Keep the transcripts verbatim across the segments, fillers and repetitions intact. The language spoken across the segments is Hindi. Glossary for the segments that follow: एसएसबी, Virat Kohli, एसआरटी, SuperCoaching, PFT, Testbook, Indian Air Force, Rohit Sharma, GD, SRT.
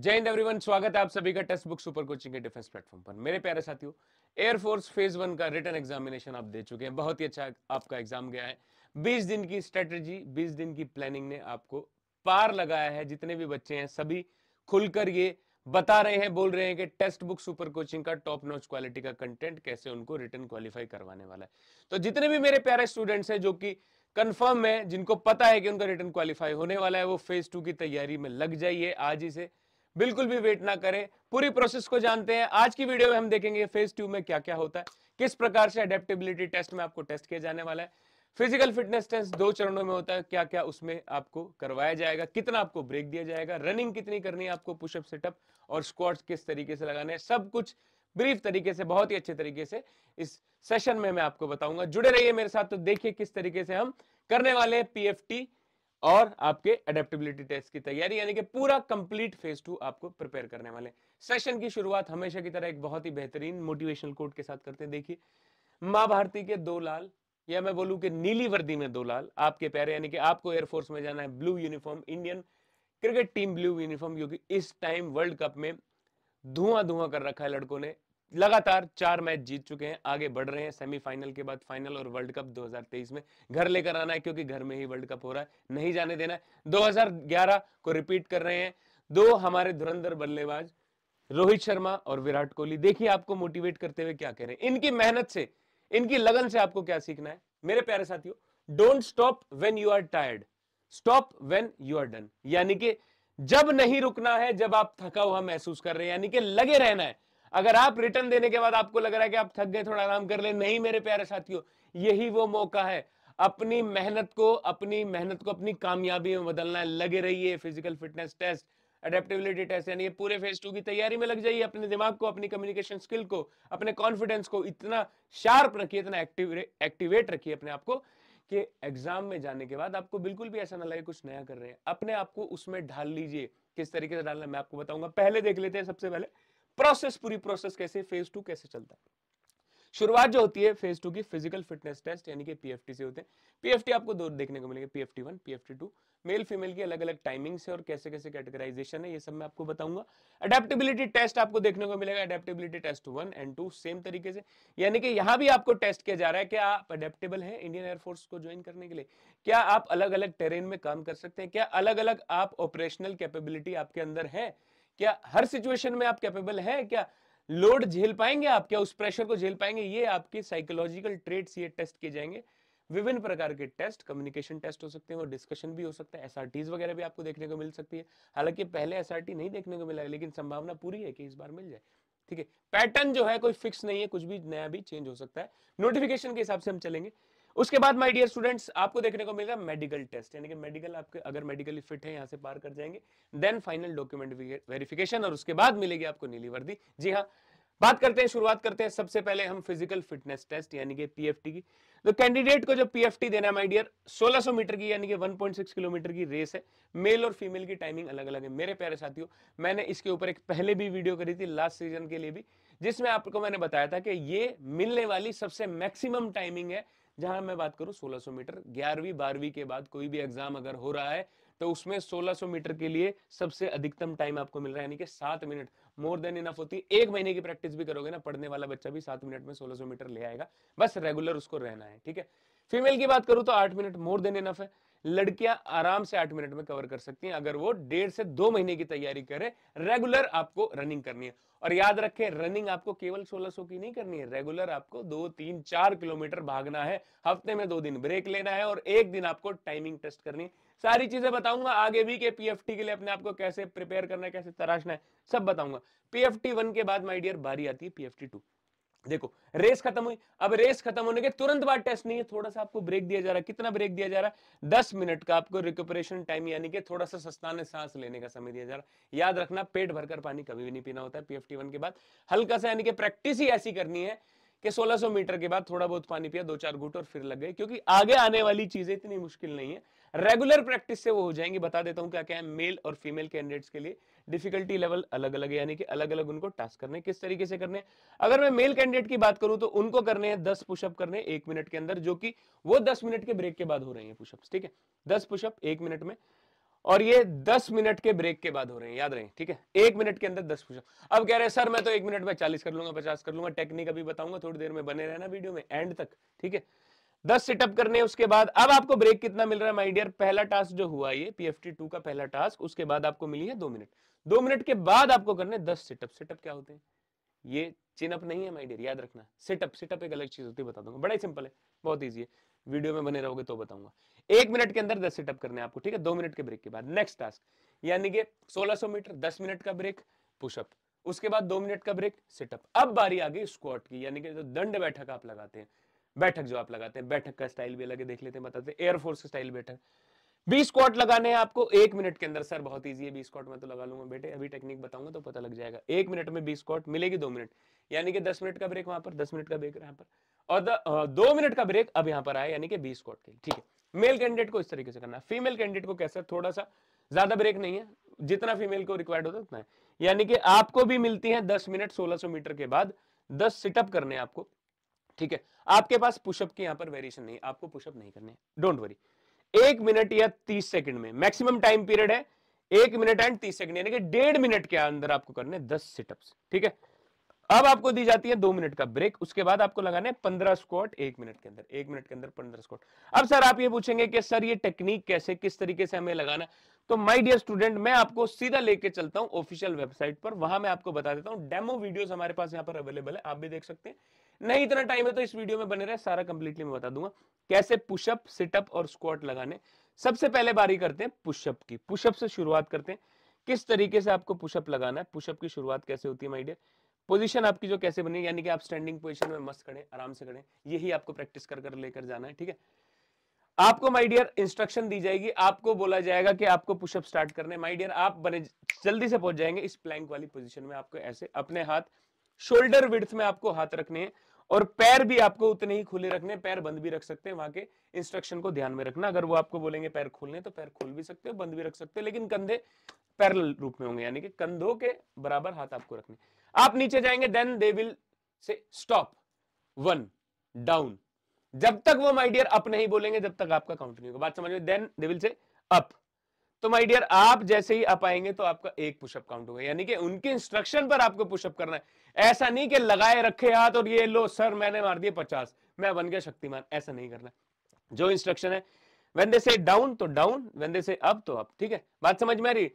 जय हिंद एवरीवन, स्वागत है आप सभी का टेस्ट बुक सुपर कोचिंग के डिफेंस प्लेटफॉर्म पर। मेरे प्यारे साथियों, एयरफोर्स फेज वन का रिटन एग्जामिनेशन आप दे चुके हैं। बहुत ही अच्छा आपका एग्जाम गया है। बीस दिन की स्ट्रेटजी, बीस दिन की प्लानिंग ने आपको पार लगाया है। जितने भी बच्चे हैं सभी खुलकर ये बता रहे हैं, बोल रहे हैं कि टेस्ट बुक सुपर कोचिंग का टॉप नॉच क्वालिटी का कंटेंट कैसे उनको रिटन क्वालिफाई करवाने वाला है। तो जितने भी मेरे प्यारे स्टूडेंट्स हैं जो कि कंफर्म है, जिनको पता है कि उनका रिटन क्वालिफाई होने वाला है, वो फेज टू की तैयारी में लग जाइए आज ही से, बिल्कुल भी वेट ना करें। पूरी प्रोसेस को जानते हैं। आज की वीडियो में हम देखेंगे फेज टू में क्या क्या होता है, किस प्रकार से अडेप्टेबिलिटी टेस्ट में आपको टेस्ट किया जाने वाला है। फिजिकल फिटनेस टेस्ट दो चरणों में होता है, क्या क्या उसमें आपको करवाया जाएगा, कितना आपको ब्रेक दिया जाएगा, रनिंग कितनी करनी है आपको, पुशअप सेटअप और स्क्वाट्स किस तरीके से लगाने हैं, सब कुछ ब्रीफ तरीके से, बहुत ही अच्छे तरीके से इस सेशन में मैं आपको बताऊंगा। जुड़े रहिए मेरे साथ। तो देखिए किस तरीके से हम करने वाले हैं पी एफ टी और आपके अडेप्टेबिलिटी टेस्ट की तैयारी, यानी कि पूरा कंप्लीट फेज टू आपको प्रिपेयर करने वाले। सेशन की शुरुआत हमेशा की तरह एक बहुत ही बेहतरीन मोटिवेशनल कोट के साथ करते हैं। देखिए, मां भारती के दो लाल, या मैं बोलूं कि नीली वर्दी में दो लाल आपके प्यारे, यानी कि आपको एयरफोर्स में जाना है। Blue uniform, Indian cricket team blue uniform, क्योंकि इस टाइम वर्ल्ड कप में धुआं धुआं कर रखा है। लड़कों ने लगातार चार मैच जीत चुके हैं, आगे बढ़ रहे हैं। सेमीफाइनल के बाद फाइनल और वर्ल्ड कप दो हज़ार तेईस में घर लेकर आना है, क्योंकि घर में ही वर्ल्ड कप हो रहा है, नहीं जाने देना है। दो हज़ार ग्यारह को रिपीट कर रहे हैं दो हमारे धुरंधर बल्लेबाज रोहित शर्मा और विराट कोहली। देखिए आपको मोटिवेट करते हुए क्या कह रहे हैं, इनकी मेहनत से, इनकी लगन से आपको क्या सीखना है। मेरे प्यारे साथियों, don't stop when you are tired, stop when you are done, यानी कि जब नहीं रुकना है, जब आप थका हुआ महसूस कर रहे हैं, यानी कि लगे रहना है। अगर आप रिटर्न देने के बाद आपको लग रहा है कि आप थक गए, थोड़ा आराम कर ले, नहीं मेरे प्यारे साथियों, यही वो मौका है अपनी मेहनत को अपनी मेहनत को अपनी कामयाबी में बदलना है। लगे रहिए। Physical fitness test, adaptability test, यानी ये पूरे फेज टू की तैयारी में लग जाइए। अपने दिमाग को, अपनी कम्युनिकेशन स्किल को, अपने कॉन्फिडेंस को इतना शार्प रखिए, इतना एक्टिवेट रखिए अपने आप को कि एग्जाम में जाने के बाद आपको बिल्कुल भी ऐसा ना लगे कुछ नया कर रहे हैं। अपने आप को उसमें ढाल लीजिए। किस तरीके से डालना है मैं आपको बताऊंगा। पहले देख लेते हैं सबसे पहले प्रोसेस, पूरी प्रोसेस कैसे, फेज टू कैसे चलता है। शुरुआत जो होती है फेज टू की फिजिकल फिटनेस टेस्ट यानी कि पीएफटी से होते हैं। पीएफटी आपको दो देखने को मिलेंगे, PFT one, PFT two. Male female की अलग अलग टाइमिंग से और कैसे कैसे कैटेगराइजेशन है, ये सब मैं आपको बताऊंगा। अडेप्टेबिलिटी टेस्ट आपको देखने को मिलेगा, adaptability test one and two same तरीके से, यानी कि यहाँ भी आपको टेस्ट किया जा रहा है कि आप अडेप्टेबल हैं इंडियन एयरफोर्स को ज्वाइन करने के लिए। क्या आप अलग अलग टेरेन में काम कर सकते हैं, क्या अलग अलग आप ऑपरेशनल कैपेबिलिटी आपके अंदर है, क्या हर सिचुएशन में आप कैपेबल हैं, क्या लोड झेल पाएंगे आप, क्या उस प्रेशर को झेल पाएंगे। ये आपके साइकोलॉजिकल ट्रेट्स ये टेस्ट किए जाएंगे। विभिन्न प्रकार के टेस्ट, कम्युनिकेशन टेस्ट हो सकते हैं और डिस्कशन भी हो सकता है। एसआरटीज वगैरह भी आपको देखने को मिल सकती है। हालांकि पहले एसआरटी नहीं देखने को मिला है, लेकिन संभावना पूरी है कि इस बार मिल जाए। ठीक है, पैटर्न जो है कोई फिक्स नहीं है, कुछ भी नया भी चेंज हो सकता है। नोटिफिकेशन के हिसाब से हम चलेंगे। उसके बाद माय डियर स्टूडेंट्स, आपको देखने को मिलेगा मेडिकल टेस्ट, यानी कि मेडिकल आपके अगर मेडिकली फिट है यहाँ से पार कर जाएंगे। देन फाइनल डॉक्यूमेंट वेरिफिकेशन और उसके बाद मिलेगी आपको नीली वर्दी। जी हाँ, बात करते हैं, शुरुआत करते हैं सबसे पहले हम फिजिकल फिटनेस टेस्ट यानी कि पीएफटी की। तो कैंडिडेट को जो पीएफटी देना है माय डियर, सोलह सौ मीटर की यानी कि वन पॉइंट सिक्स किलोमीटर की रेस है। मेल और फीमेल की टाइमिंग अलग अलग है। मेरे प्यारे साथियों, मैंने इसके ऊपर एक पहले भी वीडियो करी थी लास्ट सीजन के लिए भी, जिसमें आपको मैंने बताया था कि ये मिलने वाली सबसे मैक्सिमम टाइमिंग है। जहां मैं बात करूं सोलह सौ मीटर, ग्यारहवीं बारहवीं के बाद कोई भी एग्जाम अगर हो रहा है तो उसमें सोलह सौ मीटर के लिए सबसे अधिकतम टाइम आपको मिल रहा है, यानी कि सात मिनट मोर देन इनफ होती है। एक महीने की प्रैक्टिस भी करोगे ना, पढ़ने वाला बच्चा भी सात मिनट में सोलह सौ मीटर ले आएगा। बस रेगुलर उसको रहना है। ठीक है, फीमेल की बात करूं तो आठ मिनट मोर देन इनफ है। लड़कियां आराम से आठ मिनट में कवर कर सकती हैं अगर वो डेढ़ से दो महीने की तैयारी करें। रेगुलर आपको रनिंग करनी है और याद रखें, रनिंग आपको केवल सोलह सौ की नहीं करनी है। रेगुलर आपको दो तीन चार किलोमीटर भागना है, हफ्ते में दो दिन ब्रेक लेना है और एक दिन आपको टाइमिंग टेस्ट करनी है। सारी चीजें बताऊंगा आगे भी कि पीएफटी के लिए अपने आपको कैसे प्रिपेयर करना है, कैसे तराशना है, सब बताऊंगा। पीएफटी वन के बाद माय डियर बारी आती है पीएफटी टू। देखो रेस खत्म हुई, अब रेस खत्म होने के तुरंत बाद टेस्ट नहीं है, थोड़ा सा आपको ब्रेक दिया जा रहा है। कितना ब्रेक दिया जा रहा है? दस मिनट का आपको रिकवरेशन टाइम, यानी कि थोड़ा सा सस्ताने सांस लेने का समय दिया जा रहा है। याद रखना, पेट भरकर पानी कभी भी नहीं पीना होता है पीएफटी वन के बाद। हल्का सा यानी कि प्रैक्टिस ही ऐसी करनी है कि सोलह सौ मीटर के बाद थोड़ा बहुत पानी पिया, दो चार घूंट और फिर लग गए, क्योंकि आगे आने वाली चीजें इतनी मुश्किल नहीं है। रेगुलर प्रैक्टिस से वो हो जाएंगी। बता देता हूं क्या क्या है। मेल और फीमेल कैंडिडेट्स के लिए डिफिकल्टी लेवल अलग अलग है, यानी कि अलग अलग उनको टास्क करने, किस तरीके से करने। अगर मैं मेल कैंडिडेट की बात करूं तो उनको करने हैं दस पुशअप करने एक मिनट के अंदर, जो कि वो दस मिनट के ब्रेक के बाद हो रही है पुशअप। ठीक है, दस पुशअप एक मिनट में। और ये दस मिनट के ब्रेक के बाद हो रहे हैं, याद रहे, ठीक है। एक मिनट के अंदर दस पुशअप। अब कह रहे हैं सर मैं तो एक मिनट में चालीस कर लूंगा, पचास कर लूंगा, टेक्निक अभी बताऊंगा, थोड़ी देर में बने रहना वीडियो में एंड तक, ठीक है। दस सिटअप करने उसके बाद अब आपको ब्रेक कितना मिल रहा है माय डियर? पहला टास्क जो हुआ ये पीएफटी टू का पहला टास्क, उसके बाद आपको मिली है दो मिनट। दो मिनट के बाद आपको करने दस सिटअप। सिटअप क्या होते हैं? ये चिनअप नहीं है माय डियर, याद रखना। सिटअप सिटअप एक अलग चीज होती है, बता दूंगा, बड़ा ही सिंपल है, बहुत ईजी है, वीडियो में बने रहोगे तो बताऊंगा। एक मिनट के अंदर दस सिटअप करने आपको, ठीक है, दो मिनट के ब्रेक के बाद। नेक्स्ट टास्क यानी कि सोलह सौ मीटर, दस मिनट का ब्रेक पुशअप, उसके बाद दो मिनट का ब्रेक सिटअप। अब बारी आ गई स्क्वाट की, यानी कि जो दंड बैठक आप लगाते हैं, बैठक जो आप लगाते हैं, बैठक का स्टाइल भी अलग है, देख लेते हैं, बताते हैं, एयरफोर्स स्टाइल बैठक। बीस स्क्वाट लगाने हैं आपको एक मिनट के अंदर। सर बहुत ईजी है, बीस स्क्वाट मैं तो लगा लूंगा बेटे, अभी टेक्निक बताऊंगा तो पता लग जाएगा। एक मिनट में बीस स्क्वाट मिलेगी, दो मिनट यानी कि दस मिनट का ब्रेक वहां पर, दस मिनट का ब्रेक यहाँ पर, और द, दो मिनट का ब्रेक अब यहाँ पर आया, यानी कि बीस स्क्वाट के लिए, ठीक है। मेल कैंडिडेट को इस तरीके से करना है, फीमेल कैंडिडेट को कैसा? थोड़ा सा ज्यादा ब्रेक नहीं है, जितना फीमेल को रिक्वायर्ड होता है उतना है, यानी कि आपको भी मिलती है दस मिनट सोलह सौ मीटर के बाद, दस सिटअप करने आपको, ठीक है। आपके पास पुशअप की यहाँ पर वेरिएशन नहीं, आपको पुशअप नहीं करने, डोंट वरी। एक मिनट या तीस सेकंड में मैक्सिमम टाइम पीरियड है, एक मिनट एंड तीस सेकंड, यानी कि डेढ़ मिनट के अंदर आपको करने दस सिटअप्स, ठीक है। अब आपको दी जाती है दो मिनट का ब्रेक, उसके बाद आपको लगाने पंद्रह स्क्वाट एक मिनट के अंदर, एक मिनट के अंदर पंद्रह स्क्वाट। अब सर आप ये पूछेंगे कि सर ये टेक्निक कैसे, किस तरीके से हमें लगाना? तो माय डियर स्टूडेंट मैं आपको सीधा लेके चलता हूँ ऑफिशियल वेबसाइट पर, वहां मैं आपको बता देता हूँ। डेमो वीडियोस हमारे पास यहाँ पर अवेलेबल है, आप भी देख सकते हैं। नहीं इतना टाइम है तो इस वीडियो में बने रहे, सारा कंप्लीटली मैं बता दूंगा कैसे पुशअप, सिटअप और स्क्वाट लगाने। सबसे पहले बारी करते हैं पुशअप की, पुशअप से शुरुआत करते हैं, किस तरीके से आपको पुशअप लगाना है, पुशअप की शुरुआत कैसे होती है माय डियर, पोजीशन आपकी जो कैसे बनी, यानी कि आप स्टैंडिंग पोजीशन में मस्त खड़े, आराम से खड़े, यही आपको प्रैक्टिस कर कर लेकर जाना है, ठीक है। आपको माय डियर इंस्ट्रक्शन दी जाएगी, आपको बोला जाएगा कि आपको पुशअप स्टार्ट करने। माय डियर आप बने जल्दी से पहुंच जाएंगे इस प्लैंक वाली पोजीशन में, आपको ऐसे अपने हाथ शोल्डर विड्थ में आपको हाथ रखने हैं और पैर भी आपको उतने ही खुले रखने, पैर बंद भी रख सकते हैं, वहां के इंस्ट्रक्शन को ध्यान में रखना। अगर वो आपको बोलेंगे पैर खोलने तो पैर खोल भी सकते हो, बंद भी रख सकते हो, लेकिन कंधे पैरेलल रूप में होंगे, यानी कि कंधों के बराबर हाथ आपको रखने। आप नीचे जाएंगे then they will say stop one down, जब तक वो माय डियर अप नहीं बोलेंगे जब तक आपका काउंट नहीं होगा, बात समझ में। Then they will say up, तो माय डियर आप जैसे ही अप आएंगे तो आपका एक पुशअप काउंट होगा, यानी कि उनके इंस्ट्रक्शन पर आपको पुशअप करना है। ऐसा नहीं कि लगाए रखे हाथ और ये लो सर मैंने मार दिए पचास, मैं बन गया शक्तिमान, ऐसा नहीं करना। जो इंस्ट्रक्शन है व्हेन दे से डाउन तो डाउन, व्हेन दे से अप तो अप, ठीक है, बात समझ में आ रही।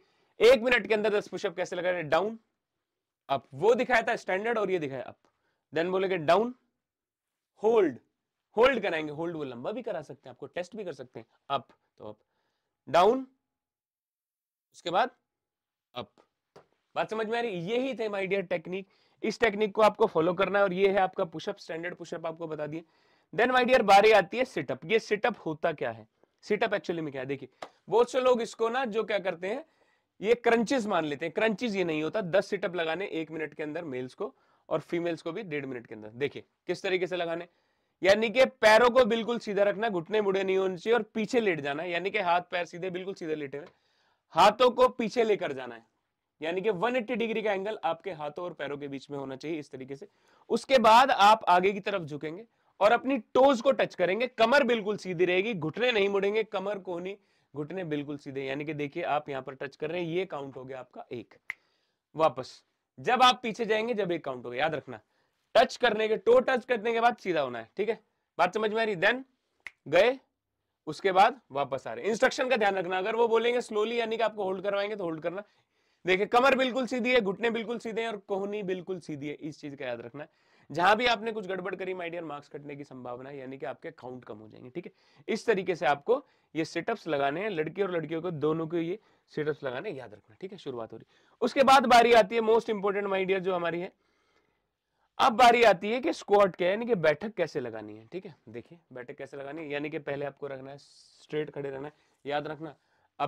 एक मिनट के अंदर दस पुशअप कैसे लगा रहे? डाउन अप, वो दिखाया था स्टैंडर्ड और ये दिखाया अप। देन बोलेगे डाउन होल्ड, होल्ड कराएंगे, होल्ड वो लंबा भी करा सकते हैं, आपको टेस्ट भी कर सकते हैं, अप तो अप डाउन, उसके बाद अप, बात समझ में आ रही। यही थे माय डियर टेक्निक, इस टेक्निक को आपको फॉलो करना है और ये है आपका पुशअप, स्टैंडर्ड पुशअप आपको बता दिए। देन माय डियर बारी आती है सिटअप। ये सिटअप होता क्या है, सिटअप एक्चुअली में क्या है? देखिए बहुत से लोग इसको ना जो क्या करते हैं ये क्रंचेस मान लेते हैं, क्रंचेस ये नहीं होता। दस सिटअप लगाने एक मिनट के अंदर मेल्स को, और फीमेल्स को भी डेढ़ मिनट के अंदर। देखिए किस तरीके से लगाने, यानी कि पैरों को बिल्कुल सीधा रखना, घुटने मुड़े नहीं होने चाहिए, और पीछे लेट जाना, यानी कि हाथ पैर सीधे बिल्कुल सीधे लेटे हुए, हाथों को पीछे लेकर जाना है, यानी कि एक सौ अस्सी डिग्री का एंगल आपके हाथों और पैरों के बीच में होना चाहिए, इस तरीके से। उसके बाद आप आगे की तरफ झुकेंगे और अपनी टोज को टच करेंगे, कमर बिल्कुल सीधी रहेगी, घुटने नहीं मुड़ेंगे, कमर कोहनी, घुटने बिल्कुल सीधे, यानी कि देखिए आप यहाँ पर टच कर रहे हैं, ये काउंट हो गया आपका एक। वापस जब आप पीछे जाएंगे जब एक काउंट हो गया, याद रखना, टच करने के टो टच करने के बाद सीधा होना है, ठीक है, बात समझ में आ रही। देन गए, उसके बाद वापस आ रहे, इंस्ट्रक्शन का ध्यान रखना। अगर वो बोलेंगे स्लोली यानी कि आपको होल्ड करवाएंगे तो होल्ड करना। देखिए कमर बिल्कुल सीधी है, घुटने बिल्कुल सीधे हैं और कोहनी बिल्कुल सीधी है, इस चीज का याद रखना है। जहां भी आपने कुछ गड़बड़ करी माय डियर मार्क्स कटने की संभावना है, यानी कि आपके काउंट कम हो जाएंगे, ठीक है। इस तरीके से आपको ये सिटअप्स लगाने हैं, लड़की और लड़कियों को दोनों को ये सिटअप्स लगाने याद रखना, ठीक है। शुरुआत हो रही, उसके बाद बारी आती है मोस्ट इंपोर्टेंट माय डियर जो हमारी है। अब बारी आती है कि स्क्वाट क्या है, यानी कि बैठक कैसे लगानी है, ठीक है। देखिए बैठक कैसे लगानी है, यानी कि पहले आपको रखना है स्ट्रेट खड़े रहना है, याद रखना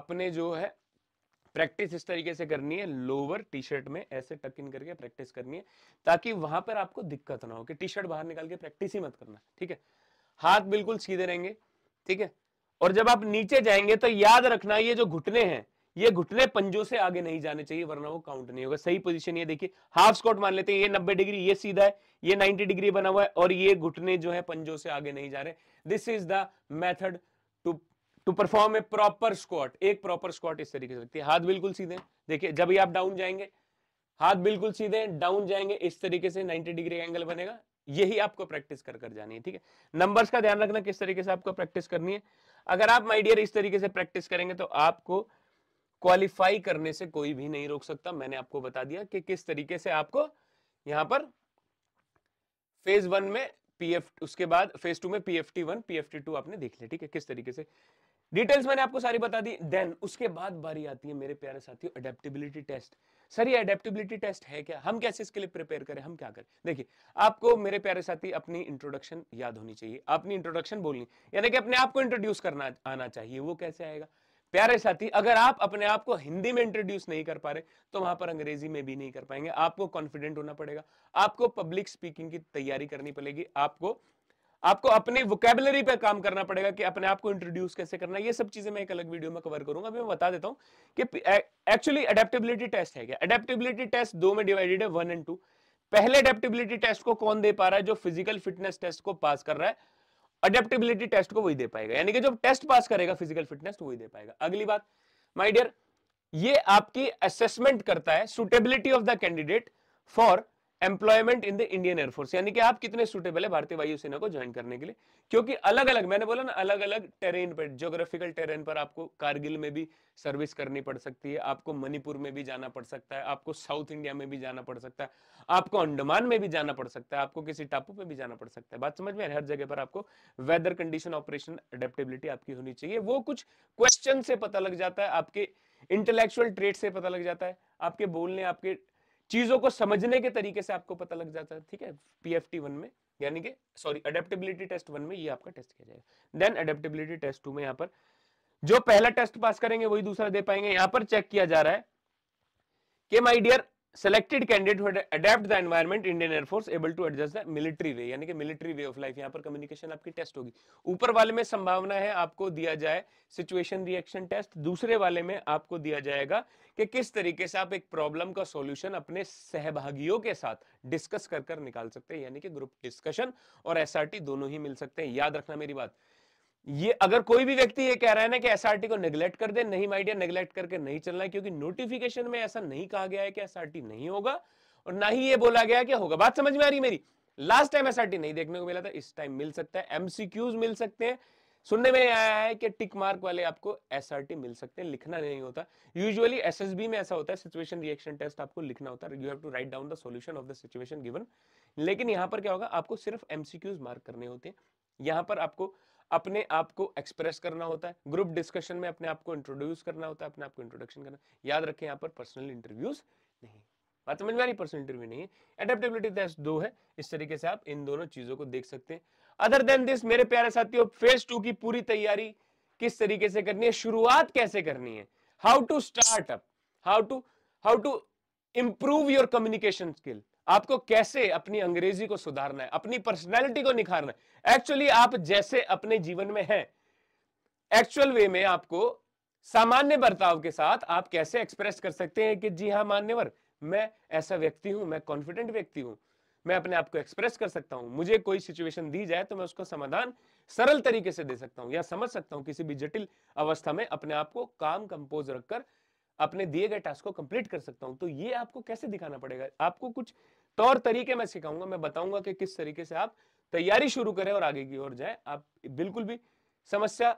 अपने जो है प्रैक्टिस इस तरीके से करनी है, लोअर टी शर्ट में ऐसे टक इन करके प्रैक्टिस करनी है, ताकि वहां पर आपको दिक्कत ना हो कि टी शर्ट बाहर निकाल के प्रैक्टिस ही मत करना, ठीक है। हाथ बिल्कुल सीधे रहेंगे, ठीक है। और जब आप नीचे जाएंगे तो याद रखना ये जो घुटने हैं, ये घुटने पंजों से आगे नहीं जाने चाहिए, वरना वो काउंट नहीं होगा। सही पोजीशन ये देखिए, हाफ स्क्वाट मान लेते हैं, ये नब्बे डिग्री, ये सीधा है, ये नब्बे डिग्री बना हुआ है, और ये घुटने जो है पंजों से आगे नहीं जा रहे। This is the method to to perform a proper squat, एक प्रॉपर स्क्वाट इस तरीके से लगती है, हाथ बिल्कुल सीधे, देखिए जब भी आप डाउन जाएंगे हाथ बिल्कुल सीधे डाउन जाएंगे इस तरीके से नाइंटी डिग्री एंगल बनेगा, यही आपको प्रैक्टिस कर कर जानी है। ठीक है, नंबर्स का ध्यान रखना किस तरीके से आपको प्रैक्टिस करनी है। अगर आप माय डियर इस तरीके से प्रैक्टिस करेंगे तो आपको क्वालिफाई करने से कोई भी नहीं रोक सकता। मैंने आपको बता दिया कि किस तरीके से आपको यहाँ पर फेज वन में पीएफ, उसके बाद फेज टू में पीएफटी वन पीएफटी टू आपने देख लिया। ठीक है, किस तरीके से डिटेल्स मैंने आपको सारी बता दी। देन उसके बाद बारी आती है मेरे प्यारे साथियों अडेप्टेबिलिटी टेस्ट। सर ये अडेप्टेबिलिटी टेस्ट है क्या, हम कैसे इसके लिए प्रिपेयर करें, हम क्या करें? देखिए आपको मेरे प्यारे साथी अपनी इंट्रोडक्शन याद होनी चाहिए, अपनी इंट्रोडक्शन बोलनी, यानी कि अपने आप को इंट्रोड्यूस करना आना चाहिए। वो कैसे आएगा प्यारे साथी? अगर आप अपने आप को हिंदी में इंट्रोड्यूस नहीं कर पा रहे तो वहां पर अंग्रेजी में भी नहीं कर पाएंगे। आपको कॉन्फिडेंट होना पड़ेगा, आपको पब्लिक स्पीकिंग की तैयारी करनी पड़ेगी, आपको आपको अपने वोकैबुलरी पे काम करना पड़ेगा कि अपने आप को इंट्रोड्यूस कैसे करना है। ये सब चीजें मैं एक अलग वीडियो में कवर करूंगा। अभी मैं बता देता हूँ कि एक्चुअली अडेप्टेबिलिटी टेस्ट है क्या। अडेप्टेबिलिटी टेस्ट दो में डिवाइडेड है, वन एंड टू। पहले अडेप्टेबिलिटी टेस्ट को कौन दे पा रहा है? जो फिजिकल फिटनेस टेस्ट को पास कर रहा है अडेप्टेबिलिटी टेस्ट को वही दे पाएगा, यानी कि जो टेस्ट पास करेगा फिजिकल फिटनेस वही दे पाएगा। अगली बात माय डियर, ये आपकी असेसमेंट करता है suitability of the candidate for employment in the Indian air force, यानी कि आप कितने सूटेबल है भारतीय वायुसेना को ज्वाइन करने के लिए। क्योंकि अलग अलग, मैंने बोला ना, अलग अलग टेरेन पर, ज्योग्राफिकल टेरेन पर आपको कारगिल में भी सर्विस करनी पड़ सकती है, आपको मणिपुर में भी जाना पड़ सकता है, आपको साउथ इंडिया में भी जाना पड़ सकता है, आपको अंडमान में भी जाना पड़ सकता है, आपको किसी टापू पर भी जाना पड़ सकता है। बात समझ में? हर जगह पर आपको वेदर कंडीशन ऑपरेशन अडेप्टेबिलिटी आपकी होनी चाहिए। वो कुछ क्वेश्चन से पता लग जाता है, आपके इंटेलेक्चुअल ट्रेट से पता लग जाता है, आपके बोलने, आपके चीजों को समझने के तरीके से आपको पता लग जाता है। ठीक है, पीएफटी वन में, यानी कि सॉरी अडेप्टेबिलिटी टेस्ट वन में ये आपका टेस्ट किया जाएगा। देन अडेप्टेबिलिटी टेस्ट टू में यहाँ पर जो पहला टेस्ट पास करेंगे वही दूसरा दे पाएंगे। यहाँ पर चेक किया जा रहा है कि my dear selected candidate who adapt the environment Indian air force able to adjust the military way, यानी कि मिलिट्री वे ऑफ लाइफ। यहाँ पर कम्युनिकेशन आपकी टेस्ट होगी। ऊपर वाले में संभावना है आपको दिया जाए सिचुएशन रिएक्शन टेस्ट, दूसरे वाले में आपको दिया जाएगा कि किस तरीके से आप एक प्रॉब्लम का सॉल्यूशन अपने सहभागियों के साथ डिस्कस कर कर निकाल सकते हैं, यानी कि ग्रुप डिस्कशन और एसआरटी दोनों ही मिल सकते हैं। याद रखना मेरी बात। ये अगर कोई भी व्यक्ति ये कह रहा है ना कि एसआरटी को नेगलेक्ट कर दे, नहीं माय डियर, नेगलेक्ट करके नहीं चलना है, क्योंकि नोटिफिकेशन में ऐसा नहीं कहा गया है कि एसआरटी नहीं होगा और ना ही ये बोला गया कि होगा। बात समझ में आ रही मेरी? लास्ट टाइम एसआरटी नहीं देखने को मिला था, इस टाइम मिल सकता है। एमसीक्यूज मिल सकते हैं, सुनने में आया है कि टिक मार्क वाले आपको एसआरटी मिल सकते हैं, लिखना नहीं होता। यूजुअली एसएसबी में ऐसा होता है, सिचुएशन रिएक्शन टेस्ट आपको लिखना होता है, you have to write down the solution of the situation given. लेकिन यहाँ पर क्या होगा, आपको सिर्फ एमसीक्यूज मार्क करने होते हैं। यहाँ पर आपको अपने आप को एक्सप्रेस करना होता है, ग्रुप डिस्कशन में अपने आप को इंट्रोड्यूस करना होता है, अपने आप को इंट्रोडक्शन करना। याद रखें यहाँ पर पर्सनल इंटरव्यूज नहीं, बात समझ में आ रही, पर्सनल इंटरव्यू नहीं है। एडेप्टेबिलिटी टेस्ट दो है, इस तरीके से आप इन दोनों चीजों को देख सकते हैं। अदर देन दिस मेरे प्यारे साथियों, फेज टू की पूरी तैयारी किस तरीके से करनी है, शुरुआत कैसे करनी है, how to start up, how to how to improve your communication skill, आपको कैसे अपनी अंग्रेजी को सुधारना है, अपनी पर्सनैलिटी को निखारना है। एक्चुअली आप जैसे अपने जीवन में हैं, एक्चुअल वे में आपको सामान्य बर्ताव के साथ आप कैसे एक्सप्रेस कर सकते हैं कि जी हाँ मान्यवर, मैं ऐसा व्यक्ति हूं, मैं कॉन्फिडेंट व्यक्ति हूं, मैं अपने आप को एक्सप्रेस कर सकता हूं, मुझे कोई सिचुएशन दी जाए तो मैं उसका समाधान सरल तरीके से दे सकता हूं या समझ सकता हूं। किसी भी जटिल अवस्था में अपने आप को काम कंपोज रखकर अपने दिए गए टास्क को कंप्लीट कर सकता हूं। तो ये आपको कैसे दिखाना पड़ेगा, आपको कुछ तौर तरीके मैं सिखाऊंगा, मैं बताऊंगा कि किस तरीके से आप तैयारी शुरू करें और आगे की ओर जाए। आप बिल्कुल भी समस्या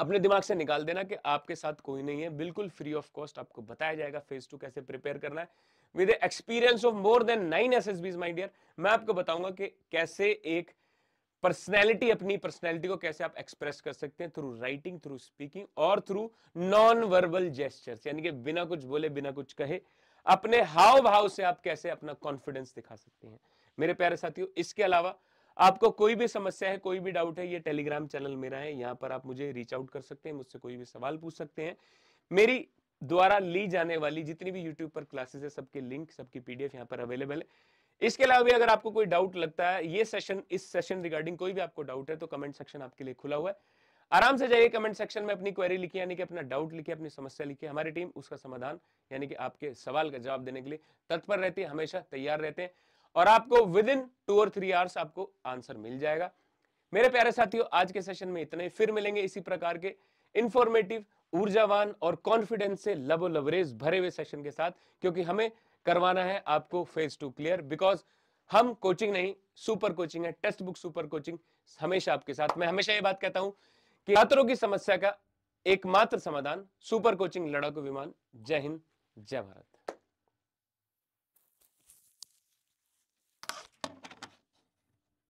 अपने दिमाग से निकाल देना कि आपके साथ कोई नहीं है, बिल्कुल फ्री ऑफ कॉस्ट आपको बताया जाएगा फेज टू कैसे प्रिपेयर करना है। With experience of more than nine SSBs my dear, मैं आपको बताऊंगा कि कैसे एक पर्सनैलिटी, अपनी पर्सनैलिटी को कैसे आप एक्सप्रेस कर सकते हैं थ्रू राइटिंग, थ्रू स्पीकिंग और थ्रू नॉन वर्बल जेस्चर्स, यानी कि बिना कुछ बोले बिना कुछ कहे अपने हाव भाव से आप कैसे अपना कॉन्फिडेंस दिखा सकते हैं मेरे प्यारे साथियों। इसके अलावा आपको कोई भी समस्या है, कोई भी डाउट है, ये टेलीग्राम चैनल मेरा है, यहाँ पर आप मुझे रीच आउट कर सकते हैं, मुझसे कोई भी सवाल पूछ सकते हैं। मेरी द्वारा ली जाने वाली जितनी भी यूट्यूब पर क्लासेस है सबके लिंक, सबकी पीडीएफ यहाँ पर अवेलेबल है। इसके अलावा भी अगर आपको कोई डाउट लगता है, ये सेशन, इस सेशन रिगार्डिंग कोई भी आपको डाउट है तो कमेंट सेक्शन आपके लिए खुला हुआ है, आराम से जाइए कमेंट सेक्शन में, अपनी क्वेरी लिखिए, यानी कि अपना डाउट लिखिए, अपनी समस्या लिखिए, हमारी टीम उसका समाधान यानी कि आपके सवाल का जवाब देने के लिए तत्पर रहती है, हमेशा तैयार रहते हैं और आपको विद इन टू और थ्री आवर्स आपको आंसर मिल जाएगा। मेरे प्यारे साथियों आज के सेशन में इतना ही, फिर मिलेंगे इसी प्रकार के इंफॉर्मेटिव, ऊर्जावान और कॉन्फिडेंस से लबोलबरेज भरे हुए सेशन के साथ, क्योंकि हमें करवाना है आपको फेज टू क्लियर, बिकॉज हम कोचिंग नहीं सुपर कोचिंग है, टेक्स्ट बुक सुपर कोचिंग हमेशा आपके साथ। मैं हमेशा ये बात कहता हूं कि छात्रों की समस्या का एकमात्र समाधान सुपर कोचिंग लड़ाकू विमान। जय हिंद, जय भारत।